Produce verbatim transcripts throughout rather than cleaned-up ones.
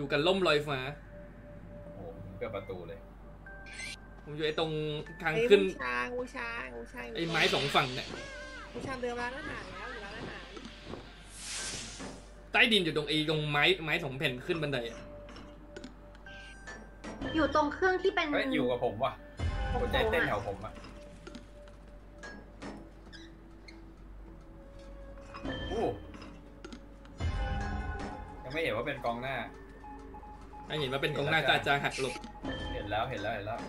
อยู่กันล่มลอยฟ้าโอ้โหเกือบประตูเลยผมอยู่ไอ้ตรงทางขึ้นอูชางอูชางอูชางไอ้ไม้สองฝั่งเนี่ยอูชางเดิมร้านอาหารแล้วอยู่ร้านอาหารใต้ดินอยู่ตรงไอ้ตรงไม้ไม้สองแผ่นขึ้นบันไดอยู่ตรงเครื่องที่เป็นอยู่กับผมว่ะหัวใจเต้นแถวผมอ่ะอู้ยังไม่เห็นว่าเป็นกองหน้าไม่เห็นว่าเป็นกองหน้าก็อาจจะหักหลบเห็นแล้วเห็นแล้วเห็นแล้ว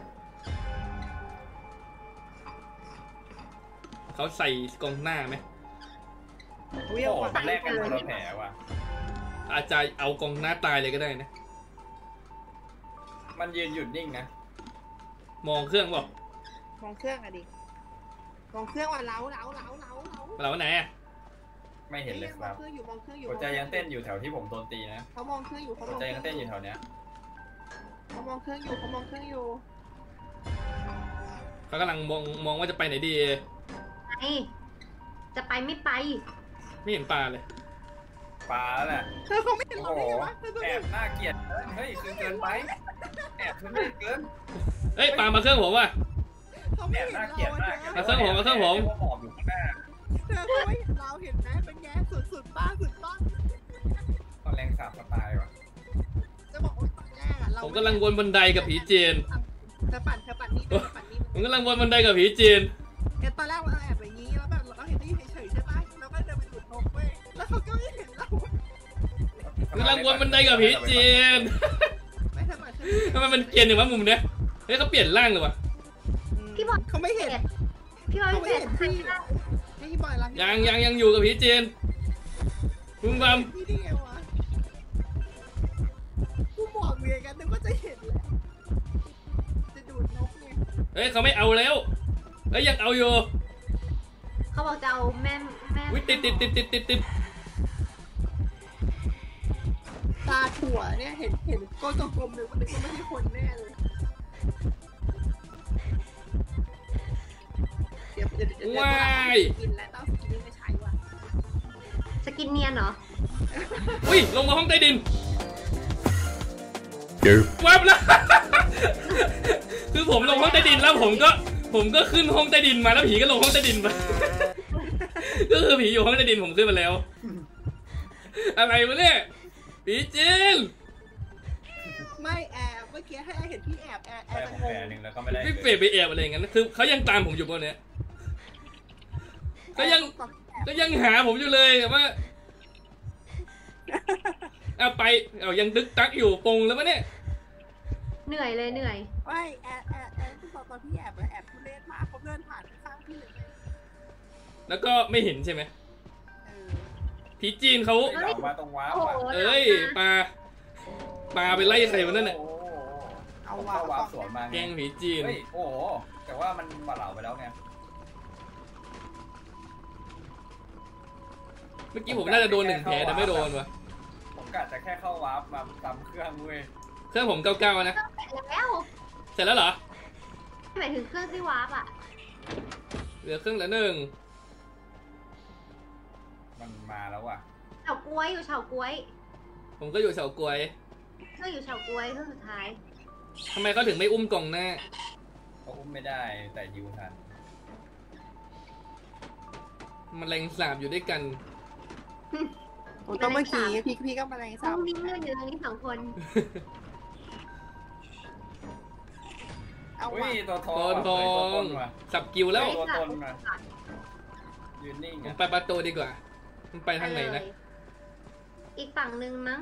เขาใส่กองหน้าไหมโอ้โหแรกกันคนละแผลว่ะอาจจะเอากองหน้าตายเลยก็ได้นะมันยืนหยุดนิ่งนะมองเครื่องบอกมองเครื่องอะดิมองเครื่องว่าเล้าเล้าเล้าเล้าเล้าไหนอะไม่เห็นเลยครับหัวใจยังเต้นอยู่แถวที่ผมโดนตีนะเขามองเครื่องอยู่หัวใจยังเต้นอยู่แถวเนี้ยเขามองเครื่องอยู่เขามองเครื่องอยู่เขากำลังมองมองว่าจะไปไหนดีไปจะไปไม่ไปไม่เห็นปลาเลยปลาแหละเธอคงไม่เห็นเราได้ยังวะแอบน่าเกลียดเฮ้ยคือเกินไปแอบคือไม่เกินเฮ้ยปลามาเครื่องผมว่ะแอบน่าเกลียดมากมาเครื่องผมมาเครื่องผมเธอคงไม่เห็นเราเห็นไหมเป็นแง่สุดๆป้าสุดป้าตอนแรงสาบตายว่ะจะบอกว่าตอนแรกอะเราผมกำลังวนบันไดกับผีเจนเธอปั่นเธอปั่นนี่เธอปั่นนี่ผมกำลังวนบันไดกับผีเจนแกตอนแรกว่าแอบอย่างนี้แล้วแบบเราเห็นที่เฉยๆใช่ปะแล้วก็เดินไปดูดนกเว้ยแล้วเขาก็ไม่เห็นเรากำลังวนบันไดกับผีเจนทำไมมันเกลียนอย่างว่ามุมเนี้ยเฮ้ยเขาเปลี่ยนร่างเลยวะพี่บอยเขาไม่เห็นพี่บอยไม่เห็นพี่ยังยังยังอยู่กับผีเจนมึงบำกูบอกเมียกันนึกว่าจะเห็นแล้วจะดูดนกไงเฮ้ยเขาไม่เอาแล้วเอ้ยยังเอาอยู่เขาบอกจะเอาแม่แม่วิติดติดติดติดติดติดตาถั่วเนี่ยเห็นเห็นก้นกลมๆเลยว่าเด็กมันไม่ใช่คนแน่เลยว้ายกินแล้วต้องกินไม่ใช่ว่ะจะกินเนียนเหรออุ้ยลงมาห้องใต้ดินแวบแล้วคือผมลงห้องใต้ดินแล้วผมก็ผมก็ขึ้นห้องใต้ดินมาแล้วผีก็ลงห้องใต้ดินไปก็คือผีอยู่ห้องใต้ดินผมขึ้นมาแล้วอะไรวะเนี่ยผีจินไม่แอบเมื่อกี้ให้เห็นพี่แอบแอบแอบแอบหนึ่งแล้วก็ไม่ได้พี่เปรย์ไปแอบอะไรอย่างนั้นคือเขายังตามผมอยู่บนเนี้ยก็ยังก็ยังหาผมอยู่เลยแต่ว่าเอาไปเอายังดึกตักอยู่ปงแล้วมั้ยเนี่ยเหนื่อยเลยเหนื่อยไม่แอบแอบแอบตอนพี่แอบแอบทุเรศมากเขาเดินผ่านข้างพี่เลยแล้วก็ไม่เห็นใช่ไหมผีจีนเขาเอ้ยปลาปลาไปไล่ใครมานั่นเนี่ยเอาวาวสวนมาแกงผีจีนโอ้โหแต่ว่ามันบาดเหลาไปแล้วไงเมื่อกี้ผมน่าจะโดนหนึ่งแผลแต่ไม่โดนวะผมกะจะแค่เข้าวาร์ปมาตำเครื่องเว้ยเครื่องผมเก่าๆนะเสร็จแล้วเหรอหมายถึงเครื่องที่วาร์ปอะเหลือเครื่องละหนึ่งมันมาแล้วอะเฉาก้วยอยู่เฉาก้วยผมก็อยู่เฉาก้วยเครื่องอยู่เฉาก้วยเครื่องสุดท้ายทำไมเขาถึงไม่อุ้มกล่องหน้าเขาอุ้มไม่ได้แต่ยิวทันมันแรงสาบอยู่ด้วยกันต้องเมื่อกี้พี่พี่ก็มาแรงสาบต้องนิ่งเรื่องอยู่ตรงนี้สองคนเอาว่ะตัวทองตัวทองสับกิวแล้วยืนนิ่งไปประตูดีกว่ามันไปทางไหนนะอีกฝั่งหนึ่งมั้ง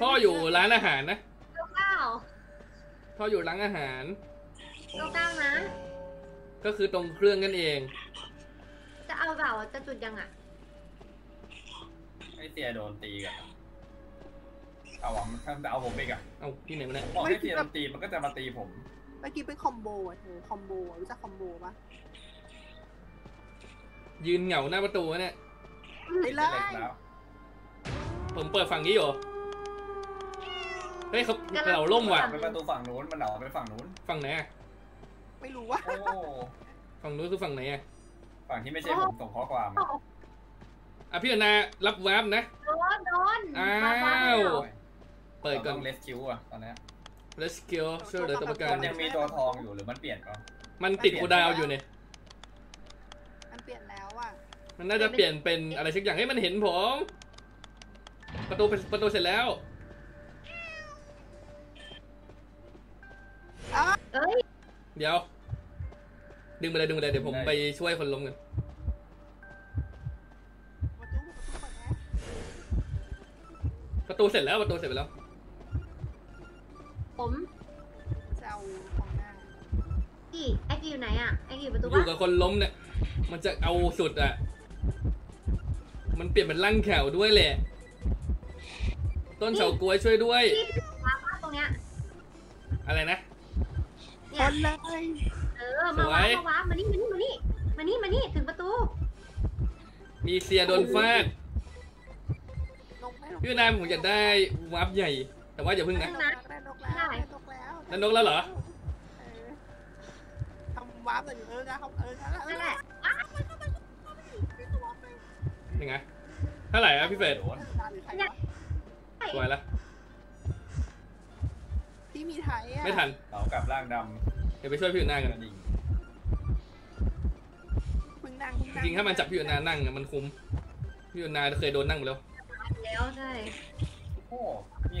พ่ออยู่ร้านอาหารนะโลเก้าพ่ออยู่ร้านอาหารโลเก้านะก็คือตรงเครื่องกันเองจะเอาเปล่าจะจุดยังอ่ะไอ้เตี๋ยโดนตีกันเอาหวังมันจะเอาผมอีกอ่ะเอาที่ไหนมันเนี่ยบอกให้เตี๋ยโดนตีมันก็จะมาตีผมเมื่อกี้เป็นคอมโบอ่ะเธอคอมโบรู้จักคอมโบปะยืนเหงาหน้าประตูเนี่ยไปเลยผมเปิดฝั่งนี้อยู่เฮ้ยเขาเหล่าล่มว่ะไปประตูฝั่งนู้นมันเหล่าไปฝั่งนู้นฝั่งไหนไม่รู้ว่าฝั่งนู้นคือฝั่งไหนฝั่งที่ไม่ใช่ผมส่งข้อความอ่ะพี่อนารับแวบนะโดนโดนอ้าว เปิดก่อนเลสคิวอ่ะตอนนี้เลสคิวช่วยเหลือตัวประกันมันยังมีตัวทองอยู่หรือมันเปลี่ยนก็มันติดกูดาวอยู่เนี่ยมันเปลี่ยนแล้วอ่ะมันน่าจะเปลี่ยนเป็นอะไรสักอย่างให้มันเห็นผมประตูประตูเสร็จแล้วเดี๋ยวดึงไปเลยดึงไปเลยเดี๋ยวผมไปช่วยคนล้มกันประตูเสร็จแล้วประตูเสร็จไปแล้วผมจะเอาของหน้ากี่ไอ้กี่อยู่ไหนอ่ะไอ้กี่ประตูอยู่กับคนล้มเนี่ยมันจะเอาสุดอ่ะมันเปลี่ยนเป็นร่างแขวด้วยแหละต้นเฉากล้วยช่วยด้วยตรงเนี้ยอะไรนะคนเลยเออมาว้ามาว้ามานี่มานี่มานี่มานี่มานี่ถึงประตูมีเสียโดนฟาดพี่นายผมจะได้วาร์ปใหญ่แต่ว่าอย่าพึ่งนะได้นกแล้วได้นกแล้วเหรอทำวาร์ปอยู่เออนะเขาเออนั่นแหละยังไงเท่าไหร่อะพี่เฟดสวยละพี่มีไทยอะไม่ทันเรากลับร่างดำเดี๋ยวไปช่วยพี่อยู่หน้ากันจริงถ้ามันจับพี่อยู่หน้านั่งมันคุ้มพี่อยู่หน้าเคยโดนนั่งไปแล้วแล้วใช่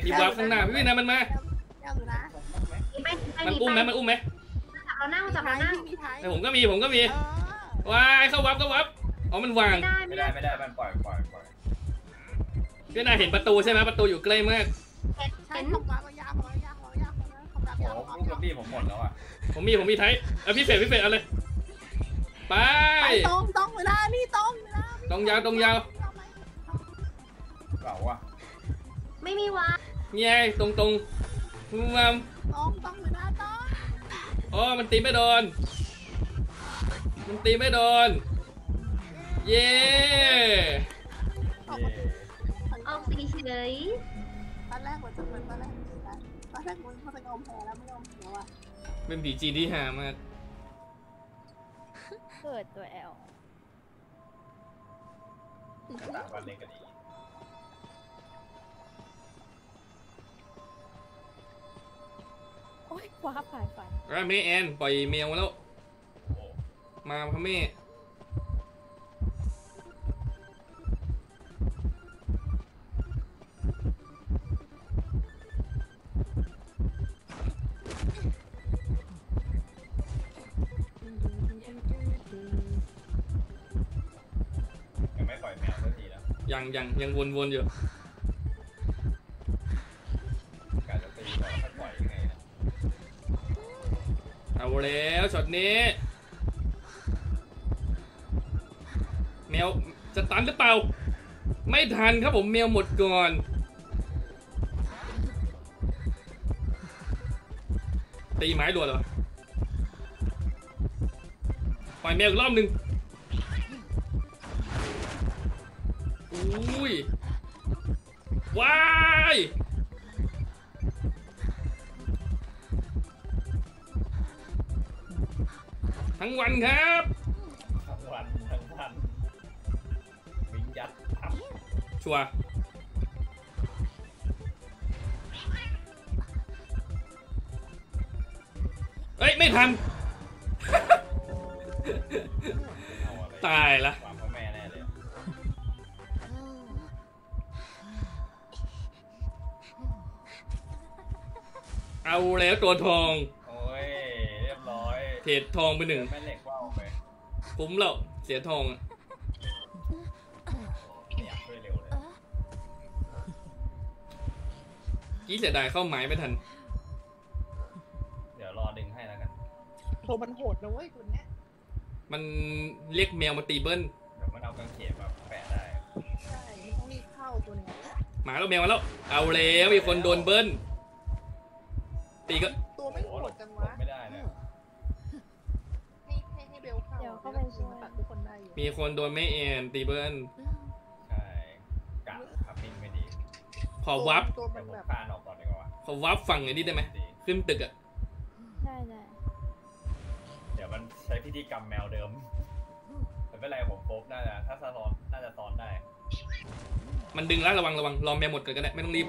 มีวาร์ปข้างหน้าพี่นะมันมามันอุ้มไหมมันอุ้มไหมเอานั่งจับนั่งแต่ผมก็มีผมก็มีว้ายเข้าวาร์ปก็วาร์ปอ๋อมันวางไม่ได้ไม่ได้มันปล่อยปล่อยปล่อยพี่นายเห็นประตูใช่ไหมประตูอยู่ใกล้มากเห็นผมวาร์ปยาวผมยาวผมยาวผมยาวผมยาวผมยาวพี่ผมหมดแล้วอ่ะผมมีผมมีไทยเอาพี่เฟดพี่เฟดเอาเลยไปตรงตรงเวลานี่ตรงเวลาตรงยาวตรงยาวไม่มีวะนี่ไงตรงตรงมึงมัมตรงตรงอยู่นะตรงอ๋อมันตีไม่โดนมันตีไม่โดนเย่ออกสีเฉยตอนแรกมันจะเหมือนตอนแรกตอนแรกมันเขาจะอมแผลแล้วไม่อมแผลว่ะเป็นผีจีที่หามากเกิดตัวแอลตาบอลเล่นกันดีว้าผ่านไปแล้วแม่แอนปล่อยเมียวแล้วมาพ่อแม่ยังไม่ปล่อยแมวสักทีนะยังยังยังวนๆอยู่เอาแล้วช็อตนี้แมวจะตันหรือเปล่าไม่ทันครับผมแมวหมดก่อนตีไม้ด่วนเหรอปล่อยแมวอีกรอบหนึ่งอุ้ยว้ายทั้งวันครับทั้งวันทั้งวันวิ่งยัดทับชัวร์เฮ้ยไม่ทันตายละความพ่อแม่แน่เลยเอาแล้วตัวทองเทรดทองไปหนึ่งคุ้มเราเสียทองอ่ะกี้เสียดายเข้าไม้ไม่ทันเดี๋ยวรอดึงให้แล้วกันโทมันโหดนะเว้ยคุณเนี่ยมันเรียกแมวมาตีเบิ้ลเดี๋ยวมันเอากางเขนมาแปะได้ใช่ต้องรีบเข้าตัวนี้หมาแล้วแมวมาแล้วเอาแล้วมีคนโดนเบิ้ลตีก็ตัวไม่โหดจังวะไม่ได้นะมีคนโดนไม่เอ็นตีเบิ้ลใช่กะขับนิ่งไม่ดีขอวับขอวับฝั่งไอ้นี่ได้ไหมขึ้นตึกอ่ะได้ได้เดี๋ยวมันใช้พิธีกรรมแมวเดิมแต่ไม่ไรผมโป๊บน่าจะถ้าซ้อนน่าจะซ้อนได้มันดึงแล้วระวังระวังรอแมวหมดก่อนก็ได้ไม่ต้องรีบ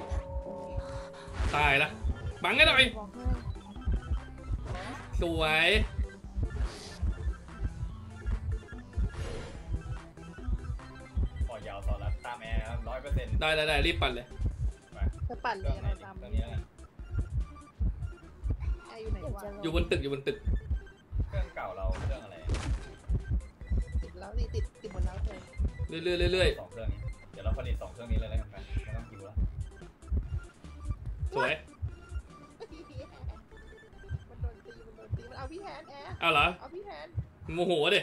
ตายละบังให้หน่อยสวยขอยาวสอนรัดตามแอร์ร้อยเปอร์เซ็นต์ได้ได้ได้รีบปั่นเลยจะปั่นเลยตามตอนนี้นะอยู่บนตึกอยู่บนตึกเครื่องเก่าเราเครื่องอะไรติดแล้วนี่ติดติดบนแล้วเลยเรื่อยๆเรื่อยๆสองเครื่องนี้เดี๋ยวเราผลิตสองเครื่องนี้เลยแล้วกันไม่ต้องคิวแล้วสวยมันโดนตีมันโดนตีมันเอาพี่แทนแอร์เอาเหรอเอาพี่แทนโมโหดิ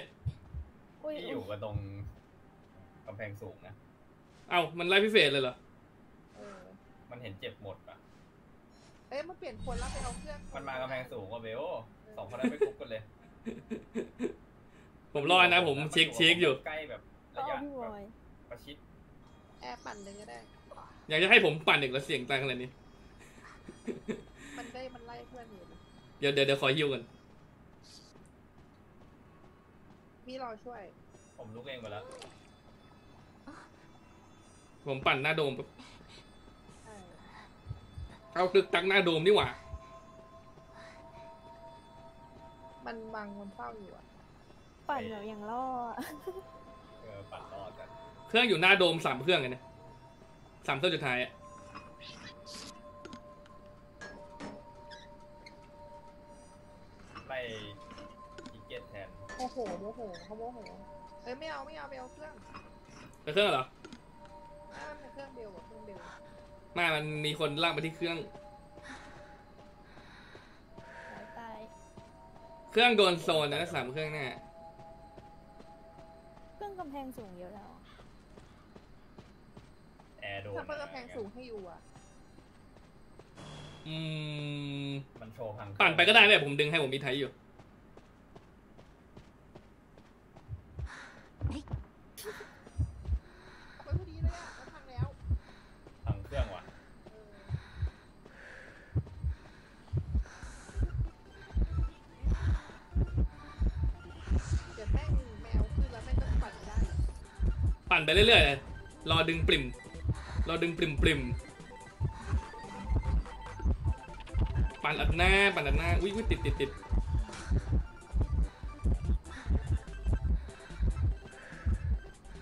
ที่อยู่กับตรงกำแพงสูงนะเอ้ามันไล่พี่เฟสเลยเหรอมันเห็นเจ็บหมดปะเอ๊ะมันเปลี่ยนคนแล้วไปเอาเครื่องมันมากำแพงสูงกว่าเบลสองคนนั้นไปคุกกันเลยผมรอดนะผมเช็คเช็คอยู่ใกล้แบบระยะประชิดแอร์ปั่นเลยก็ได้อยากจะให้ผมปั่นอีกแล้วเสียงตายขนาดนี้มันได้มันไล่เพื่อนอยู่เดี๋ยวเดี๋ยวขอฮิวกันมีรอช่วยผมลุกเองไปแล้วผมปั่นหน้าโดมเอาตึกตักหน้าโดมนี่หว่ามันบังมันเฝ้าอยู่อ่ะปั่นแบบอย่างล่อเออปั่นล่อกันเครื่องอยู่หน้าโดมสามเครื่องไงเนี่ยสามเครื่องสุดท้ายอ่ะไปอีเกตแทนโอ้โหโมโหเขาโมโหเอ้ยไม่เอาไม่เอาไปเอาเครื่องไปเครื่องเหรอไม่เครื่องเบลว่ะเครื่องเบลไม่มันมีคนลากไปที่เครื่องตายเครื่องโดนโซนนะสามเครื่องแน่เครื่องกำแพงสูงเยอะแล้วแอร์โดนถ้าเป็นกำแพงสูงให้อยู่อ่ะอืมมันโชว์พังปั่นไปก็ได้แบบผมดึงให้ผมมีไทยอยู่ปั่นไปเรื่อยๆเลยรอดึงปริมรอดึงปริมปริมปั่นอัดหน้าปั่นอัดหน้าอุ้ยติดติดติด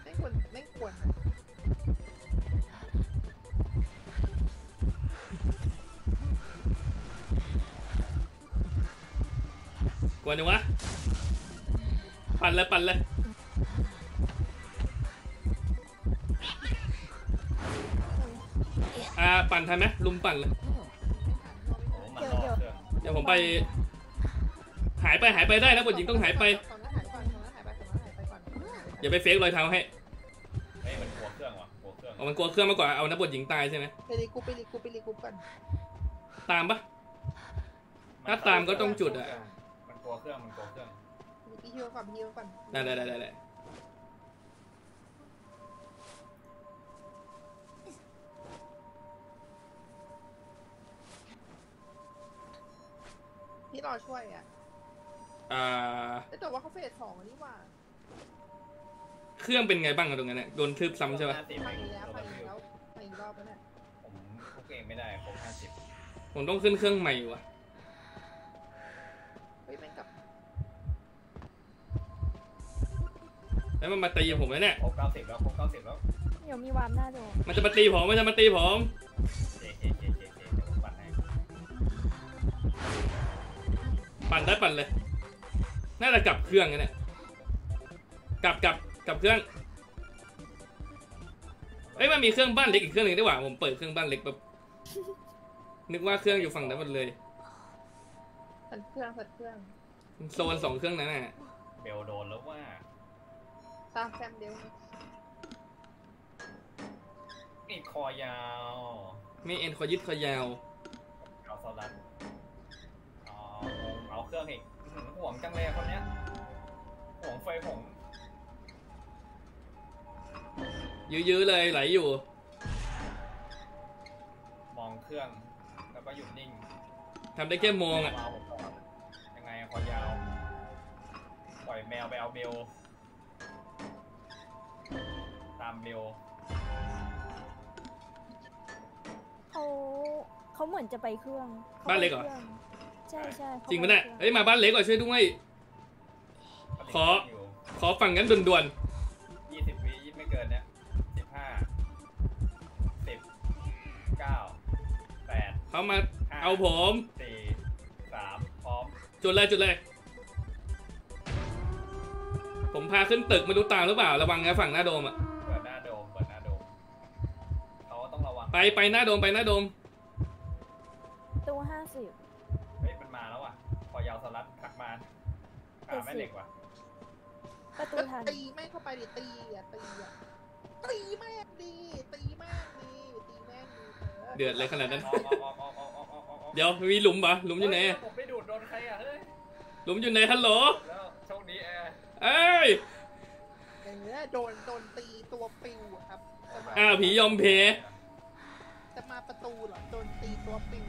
ไม่ควรไม่ควรกวนยังวะปั่นเลยปั่นเลยปั่นทันไหมลุมปั่นเลยเดี๋ยวผมไปหายไปหายไปได้นะผู้หญิงต้องหายไปอย่าไปเฟกรอยเท้าให้มันกลัวเครื่องว่ะกลัวเครื่องเอามันกลัวเครื่องมากกว่าเอานะผู้หญิงตายใช่ไหมไปรีกูไปรีกูไปรีกูกันตามปะถ้าตามก็ต้องจุดอ่ะมันกลัวเครื่องมันกลัวเครื่องมีฮิวก่อนฮิวก่อนได้ได้ได้ได้พี่รอช่วยอ่ะอ่าแต่ว่าเขาเฟสสองนี่ว่าเครื่องเป็นไงบ้างตรงนั้นเนี่ยโดนทึบซ้ำใช่ไหมไปแล้วไปแล้วไปอีกรอบแล้วเนี่ยผมคุกเองไม่ได้ผมห้าสิบผมต้องขึ้นเครื่องใหม่วะเฮ้ยมันกลับแล้วมันมาตีผมแล้วเนี่ยโอ้เก้าสิบแล้วโอ้เก้าสิบแล้วเดี๋ยวมีวามหน้าดูมันจะมาตีผมมันจะมาตีผมปั่นได้ปั่นเลยน่าจะกลับเครื่องกันเนี่ยกลับกลับกลับเครื่องเอ้ยมันมีเครื่องบ้านเล็กอีกเครื่องหนึ่งได้หว่าผมเปิดเครื่องบ้านเล็กแบบนึกว่าเครื่องอยู่ฝั่งนั้นหมดเลยตัดเครื่องตัดเครื่องโซนสองเครื่องนั้นน่ะเบลโดนแล้วว่าตามแซมเดียวนี่คอยาวไม่เอ็นคอยืดคอยาวเอาสลัดเอาเครื่องอีกห่วงจังเลยคนเนี้ยห่วงไฟผมยื้อๆเลยไหลอยู่มองเครื่องแล้วก็หยุดนิ่งทำได้แค่มองอ่ะยังไงคอยาวปล่อยแมวไปเอาเบลตามเบลเขา เขาเหมือนจะไปเครื่องบ้านเล็กเหรอใช่ใช่จริงปะเนี่ยเฮ้ยมาบ้านเล็กก่อนช่วยด้วยขอขอฝั่งกันด่วนๆยี่สิบวิไม่เกินเนี่ยสิบห้าสิบเก้าแปดเขามาเอาผมสี่สามพร้อมจุดเลยจุดเลยผมพาขึ้นตึกไม่รู้ตามหรือเปล่าระวังนะฝั่งหน้าโดมอ่ะเปิดหน้าโดมเปิดหน้าโดมเขาต้องระวังไปไปหน้าโดมไปหน้าโดมตัวห้าสิบเฮ้ยมันมาแล้วอ่ะพอยาวสลัดขักมาขาไม่เหล็กว่ะประตูทันตีแม่เข้าไปดิตีอ่ะตีอ่ะตีแม่ดีตีแม่ดีตีแม่ดีเดือดเลยขนาดนั้นเดี๋ยวมีหลุมปะหลุมอยู่ไหนผมไม่ดูดโดนใครอ่ะเฮ้ยหลุมอยู่ไหนฮัลโหลช่วงนี้แอร์เอ้ยอย่างเงี้ยโดนโดนตีตัวปิวครับอ่าผียอมเพจะมาประตูเหรอโดนตีตัวปิว